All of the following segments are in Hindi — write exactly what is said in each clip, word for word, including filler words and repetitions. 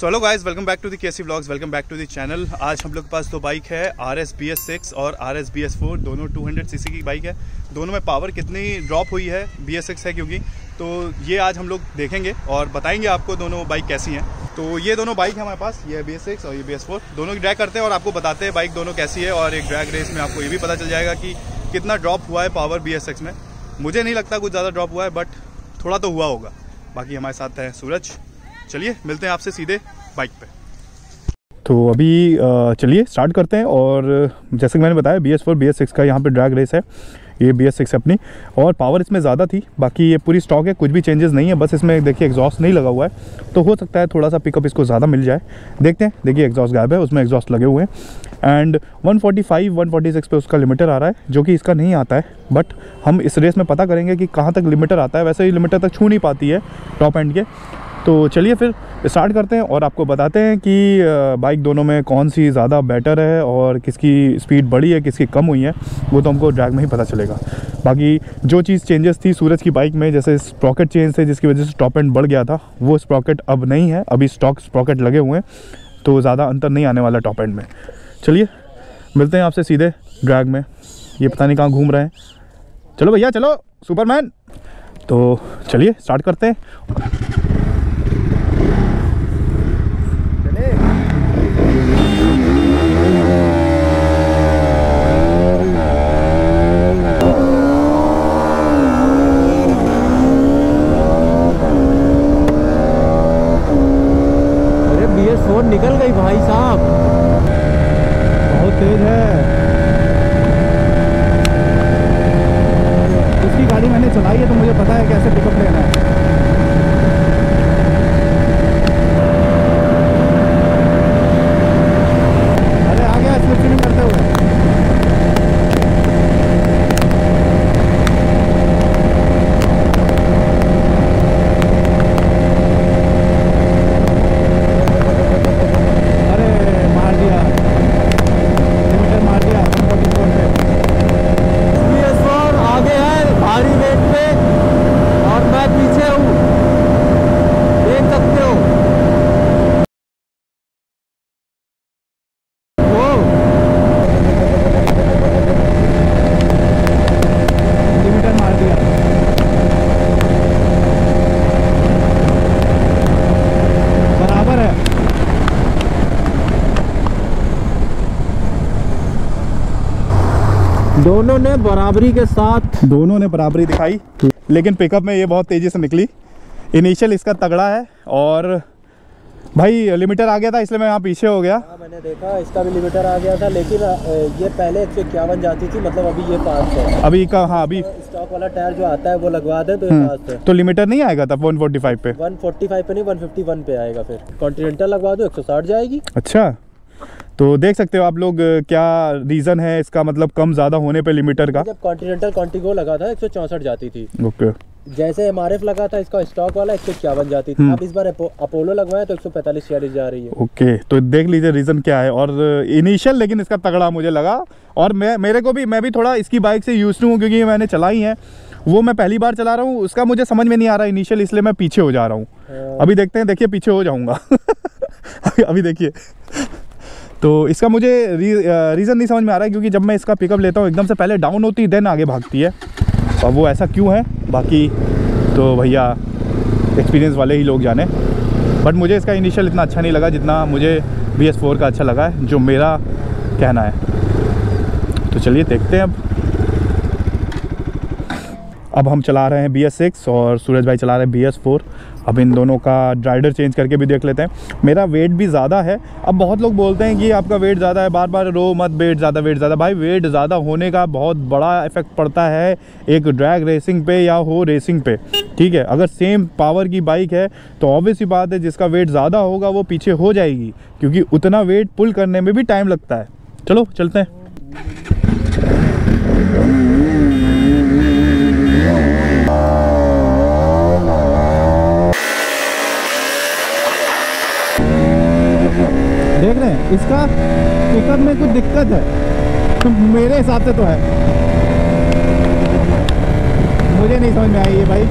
So hello guys, welcome back to the KC vlogs, welcome back to the channel. आज हम लोग के पास दो बाइक है, R S B S six और R S B S four, दोनों टू हंड्रेड सीसी की बाइक है। दोनों में पावर कितनी ड्रॉप हुई है, बी एस सिक्स है क्योंकि, तो ये आज हम लोग देखेंगे और बताएंगे आपको दोनों बाइक कैसी हैं। तो ये दोनों बाइक है हमारे पास, ये है बी एस सिक्स और ये बी एस फोर। दोनों की ड्रैग करते हैं और आपको बताते हैं बाइक दोनों कैसी है, और एक ड्रैग रेस में आपको ये भी पता चल जाएगा कि कितना ड्रॉप हुआ है पावर बी एस सिक्स में। मुझे नहीं लगता कुछ ज़्यादा ड्रॉप हुआ है, बट थोड़ा तो हुआ होगा। बाकी हमारे साथ है सूरज, चलिए मिलते हैं आपसे सीधे बाइक पे। तो अभी चलिए स्टार्ट करते हैं। और जैसे कि मैंने बताया B S four B S six का यहाँ पे ड्रैग रेस है, ये बी एस सिक्स अपनी, और पावर इसमें ज़्यादा थी। बाकी ये पूरी स्टॉक है, कुछ भी चेंजेस नहीं है, बस इसमें देखिए एग्जॉस्ट नहीं लगा हुआ है, तो हो सकता है थोड़ा सा पिकअप इसको ज़्यादा मिल जाए, देखते हैं। देखिए एग्जॉस्ट गायब है, उसमें एग्जॉस्ट लगे हुए हैं। And one forty five one forty six पे उसका लिमिटर आ रहा है, जो कि इसका नहीं आता है, बट हम इस रेस में पता करेंगे कि कहाँ तक लिमिटर आता है। वैसे ही लिमिटर तक छू नहीं पाती है टॉप एंड के। तो चलिए फिर स्टार्ट करते हैं और आपको बताते हैं कि बाइक दोनों में कौन सी ज़्यादा बेटर है और किसकी स्पीड बढ़ी है, किसकी कम हुई है, वो तो हमको ड्रैग में ही पता चलेगा। बाकी जो चीज़ चेंजेस थी सूरज की बाइक में, जैसे स्प्रॉकेट चेंज थे जिसकी वजह से टॉप एंड बढ़ गया था, वो स्प्रॉकेट अब नहीं है, अभी स्टॉक स्प्रॉकेट लगे हुए हैं, तो ज़्यादा अंतर नहीं आने वाला टॉप एंड में। चलिए मिलते हैं आपसे सीधे ड्रैग में। ये पता नहीं कहाँ घूम रहे हैं, चलो भैया चलो सुपरमैन। तो चलिए स्टार्ट करते हैं। निकल गई भाई साहब, बहुत तेज है। इसकी गाड़ी मैंने चलाई है तो मुझे पता है कैसे पिकअप लेना है। अरे आ गया, स्लिप नहीं करते हुए। दोनों ने बराबरी के साथ दोनों ने बराबरी दिखाई, लेकिन पिकअप में ये बहुत तेज़ी से निकली। इनिशियल इसका तगड़ा है, और भाई लिमिटर आ गया था इसलिए मैं यहाँ पीछे हो गया। हाँ, मैंने देखा इसका भी लिमिटर आ गया था, लेकिन ये पहले एक सौ इक्यावन जाती थी, मतलब अभी ये पास है अभी का। हाँ, अभी स्टॉक वाला टायर जो आता है वो लगवा दे तो ये पास है। तो लिमिटर नहीं आएगा तब वन फोर्टी फाइव पे, वन फोर्टी फाइव पे नहीं, वन फिफ्टी वन पे आएगा। फिर कॉन्टिनेंटल लगवा दो, एक सौ साठ जाएगी। अच्छा, तो देख सकते हो आप लोग क्या रीज़न है इसका, मतलब कम ज़्यादा होने पे लिमिटर का। जब कॉन्टिनेंटल कॉन्टिगो लगा था एक सौ चौंसठ जाती थी। ओके, जैसे एम आर एफ लगा था इसका स्टॉक वाला एक सौ इक्यावन जाती थी। अब इस बार अपोलो लगवाया तो एक सौ पैंतालीस छियालीस जा रही है। ओके, तो देख लीजिए रीज़न क्या है। और इनिशियल लेकिन इसका तगड़ा मुझे लगा, और मैं मेरे को भी मैं भी थोड़ा इसकी बाइक से यूज हूँ, क्योंकि मैंने चलाई है, वो मैं पहली बार चला रहा हूँ। उसका मुझे समझ में नहीं आ रहा इनिशियल, इसलिए मैं पीछे हो जा रहा हूँ। अभी देखते हैं, देखिए पीछे हो जाऊँगा अभी। देखिए, तो इसका मुझे री, रीज़न नहीं समझ में आ रहा है, क्योंकि जब मैं इसका पिकअप लेता हूँ एकदम से पहले डाउन होती देन आगे भागती है, और वो ऐसा क्यों है बाकी तो भैया एक्सपीरियंस वाले ही लोग जाने। बट मुझे इसका इनिशियल इतना अच्छा नहीं लगा जितना मुझे बी एस फोर का अच्छा लगा है, जो मेरा कहना है। तो चलिए देखते हैं। अब अब हम चला रहे हैं बी एस सिक्स और सूरज भाई चला रहे हैं बी एस फोर। अब इन दोनों का राइडर चेंज करके भी देख लेते हैं। मेरा वेट भी ज़्यादा है। अब बहुत लोग बोलते हैं कि आपका वेट ज़्यादा है, बार बार रो मत वेट ज़्यादा वेट ज़्यादा। भाई वेट ज़्यादा होने का बहुत बड़ा इफेक्ट पड़ता है एक ड्रैग रेसिंग पे या हो रेसिंग पे, ठीक है। अगर सेम पावर की बाइक है तो ऑब्वियस सी बात है जिसका वेट ज़्यादा होगा वो पीछे हो जाएगी, क्योंकि उतना वेट पुल करने में भी टाइम लगता है। चलो चलते हैं। देख रहे हैं इसका पिकअप में कुछ दिक्कत है, तो मेरे हिसाब से तो है, मुझे नहीं समझ में आई ये भाई।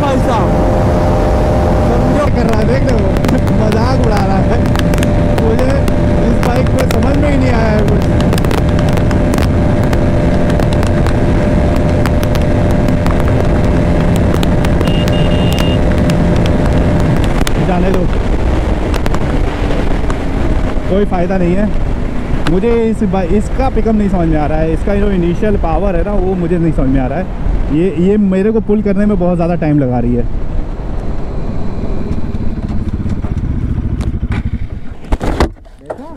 भाई साहब कर रहा है, देख लो मजाक उड़ा रहा है। मुझे इस बाइक में समझ में ही नहीं आया है कुछ। जाने दो, कोई फायदा नहीं है। मुझे इस इसका पिकअप नहीं समझ में आ रहा है, इसका जो इनिशियल पावर है ना वो मुझे नहीं समझ में आ रहा है। ये ये मेरे को पुल करने में बहुत ज़्यादा टाइम लगा रही है। देखा?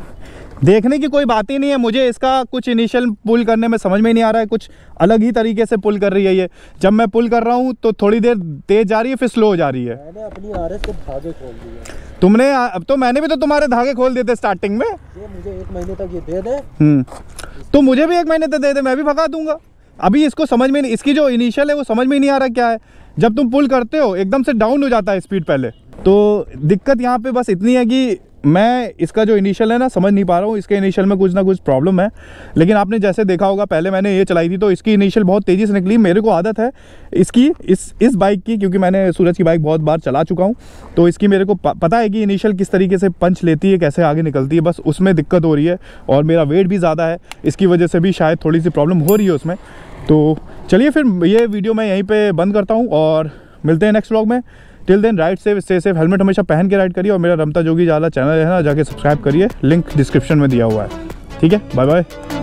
देखने की कोई बात ही नहीं है। मुझे इसका कुछ इनिशियल पुल करने में समझ में नहीं आ रहा है, कुछ अलग ही तरीके से पुल कर रही है ये। जब मैं पुल कर रहा हूँ तो थोड़ी देर तेज जा रही है, फिर स्लो हो जा रही है। मैंने अपनी आरएस के धागे खोल दिए। तुमने, अब तो मैंने भी तो तुम्हारे धागे खोल दिए थे स्टार्टिंग में। ये मुझे एक महीने तक ये दे दे। हम्म, तो मुझे भी एक महीने तक दे दे, मैं भी भगा दूंगा। अभी इसको समझ में नहीं, इसकी जो इनिशियल है वो समझ में नहीं आ रहा क्या है। जब तुम पुल करते हो एकदम से डाउन हो जाता है स्पीड पहले। तो दिक्कत यहाँ पे बस इतनी है कि मैं इसका जो इनिशियल है ना समझ नहीं पा रहा हूँ। इसके इनिशियल में कुछ ना कुछ प्रॉब्लम है। लेकिन आपने जैसे देखा होगा पहले मैंने ये चलाई थी तो इसकी इनिशियल बहुत तेज़ी से निकली। मेरे को आदत है इसकी, इस इस बाइक की, क्योंकि मैंने सूरज की बाइक बहुत बार चला चुका हूँ तो इसकी मेरे को पता है कि इनिशियल किस तरीके से पंच लेती है, कैसे आगे निकलती है। बस उसमें दिक्कत हो रही है और मेरा वेट भी ज़्यादा है, इसकी वजह से भी शायद थोड़ी सी प्रॉब्लम हो रही है उसमें। तो चलिए फिर ये वीडियो मैं यहीं पर बंद करता हूँ और मिलते हैं नेक्स्ट व्लॉग में। Till then, ride safe, stay safe, helmet हमेशा पहन के राइड करिए। और मेरा रमता जोगी ज़्यादा चैनल है ना, जाके सब्सक्राइब करिए, लिंक डिस्क्रिप्शन में दिया हुआ है। ठीक है, बाय बाय।